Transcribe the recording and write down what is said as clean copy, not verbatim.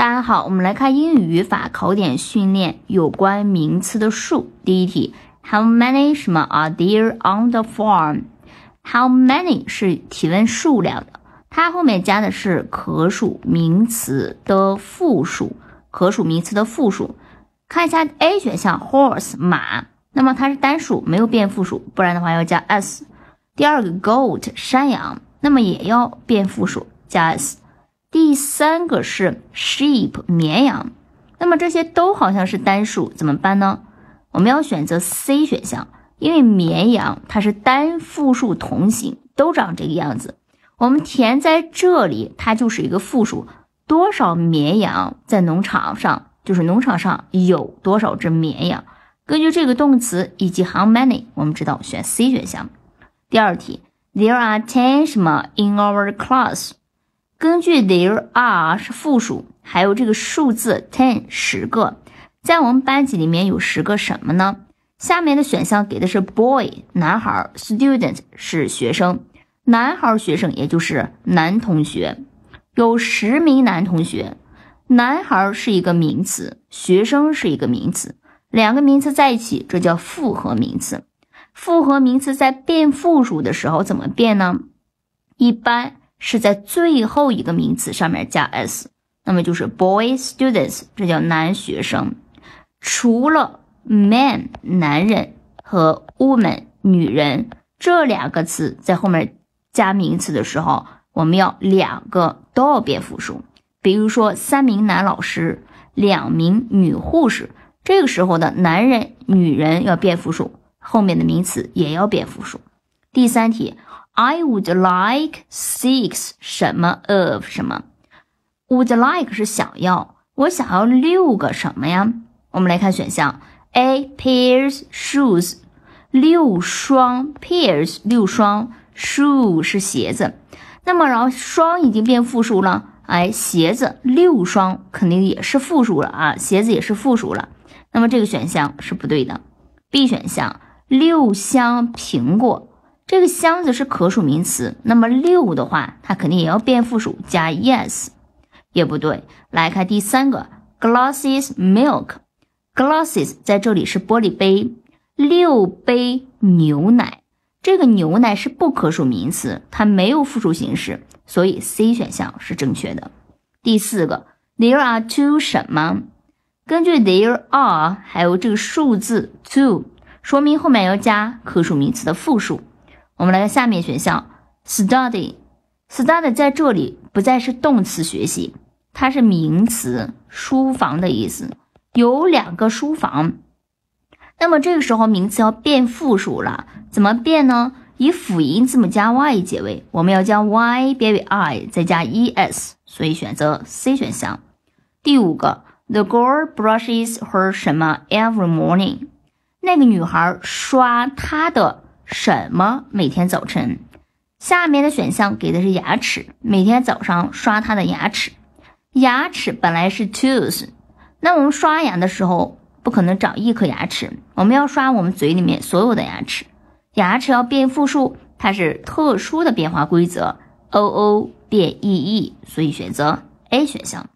大家好，我们来看英语语法考点训练有关名词的数。第一题 ，How many 什么 are there on the farm？ How many 是提问数量的，它后面加的是可数名词的复数，看一下 A 选项 horse 马，那么它是单数，没有变复数，不然的话要加 s。第二个 goat 山羊，那么也要变复数加 s。第三个是 sheep 绵羊，那么这些都好像是单数，怎么办呢？我们要选择 C 选项，因为绵羊它是单复数同形，都长这个样子。我们填在这里，它就是一个复数。多少绵羊在农场上，就是农场上有多少只绵羊。根据这个动词以及 how many， 我们知道选 C 选项。第二题 ，There are 10 什么 in our class。根据 there are 是复数，还有这个数字 10 10个，在我们班级里面有10个什么呢？下面的选项给的是 boy 男孩 ，student 是学生，男孩学生也就是男同学，有10名男同学，男孩是一个名词，学生是一个名词，两个名词在一起，这叫复合名词。复合名词在变复数的时候怎么变呢？一般是在最后一个名词上面加 s， 那么就是 boy students， 这叫男学生。除了 man 男人和 woman 女人这两个词在后面加名词的时候，我们要两个都要变复数。比如说3名男老师，2名女护士，这个时候的男人女人要变复数，后面的名词也要变复数。第三题I would like 6 什么 of 什么 Would like 是想要，我想要6个什么呀？我们来看选项 A pairs shoes 6双 pairs 6双 shoe 是鞋子，那么然后双已经变复数了，哎，鞋子6双肯定也是复数了啊，鞋子也是复数了，那么这个选项是不对的。 B 选项6箱苹果，这个箱子是可数名词，那么6的话它肯定也要变复数加 yes， 也不对。来看第三个 glasses milk， glasses 在这里是玻璃杯，6杯牛奶，这个牛奶是不可数名词，它没有复数形式，所以 C 选项是正确的。第四个 there are 2 什么，根据 there are 还有这个数字 2 说明后面要加可数名词的复数。我们来看下面选项 study 在这里不再是动词学习，它是名词书房的意思，有两个书房，那么这个时候名词要变复数了，怎么变呢？以辅音字母加 y 结尾，我们要将 y 变为 i 再加 es， 所以选择 C 选项。第五个 The girl brushes her 什么 every morning， 那个女孩刷她的什么每天早晨，下面的选项给的是牙齿，每天早上刷它的牙齿，牙齿本来是 tooth， 那我们刷牙的时候不可能长一颗牙齿，我们要刷我们嘴里面所有的牙齿，牙齿要变复数，它是特殊的变化规则 oo 变 ee， 所以选择 A 选项。